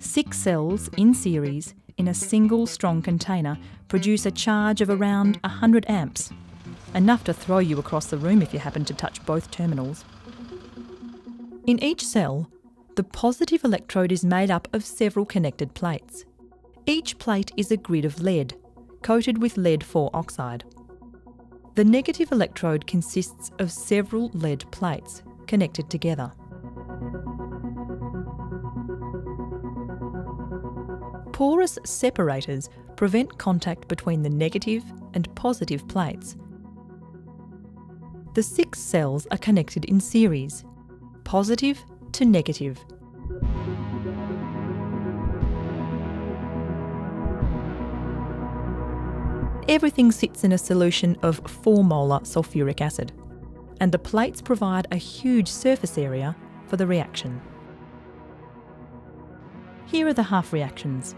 6 cells in series in a single strong container produce a charge of around 100 amps, enough to throw you across the room if you happen to touch both terminals. In each cell, the positive electrode is made up of several connected plates. Each plate is a grid of lead, coated with lead-4 oxide. The negative electrode consists of several lead plates connected together. Porous separators prevent contact between the negative and positive plates. The 6 cells are connected in series, positive to negative. Everything sits in a solution of 4 molar sulfuric acid, and the plates provide a huge surface area for the reaction. Here are the half reactions.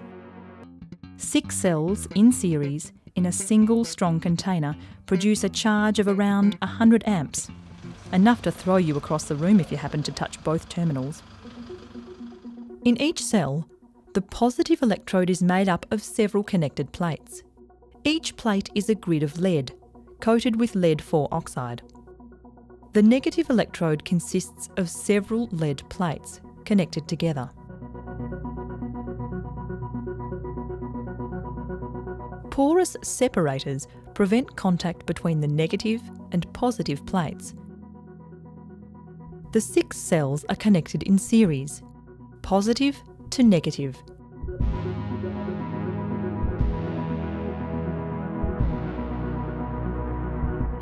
6 cells in series in a single strong container produce a charge of around 100 amps, enough to throw you across the room if you happen to touch both terminals. In each cell, the positive electrode is made up of several connected plates. Each plate is a grid of lead, coated with lead-4 oxide. The negative electrode consists of several lead plates connected together. Porous separators prevent contact between the negative and positive plates. The 6 cells are connected in series, positive to negative.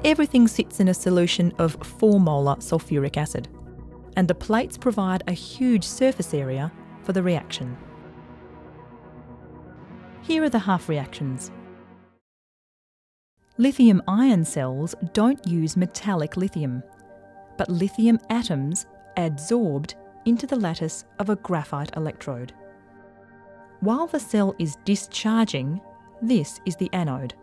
Everything sits in a solution of 4 molar sulfuric acid, and the plates provide a huge surface area for the reaction. Here are the half reactions. Lithium-ion cells don't use metallic lithium, but lithium atoms are adsorbed into the lattice of a graphite electrode. While the cell is discharging, this is the anode.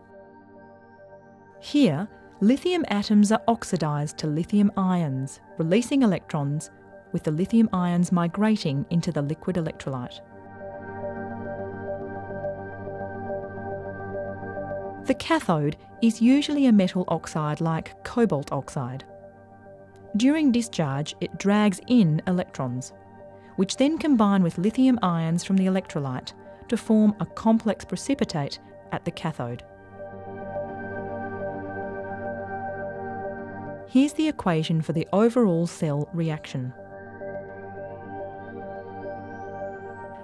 Here, lithium atoms are oxidised to lithium ions, releasing electrons, with the lithium ions migrating into the liquid electrolyte. The cathode is usually a metal oxide like cobalt oxide. During discharge, it drags in electrons, which then combine with lithium ions from the electrolyte to form a complex precipitate at the cathode. Here's the equation for the overall cell reaction.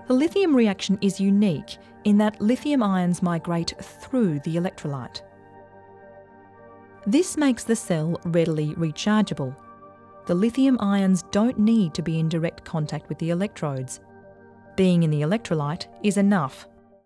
The lithium reaction is unique in that lithium ions migrate through the electrolyte. This makes the cell readily rechargeable. The lithium ions don't need to be in direct contact with the electrodes. Being in the electrolyte is enough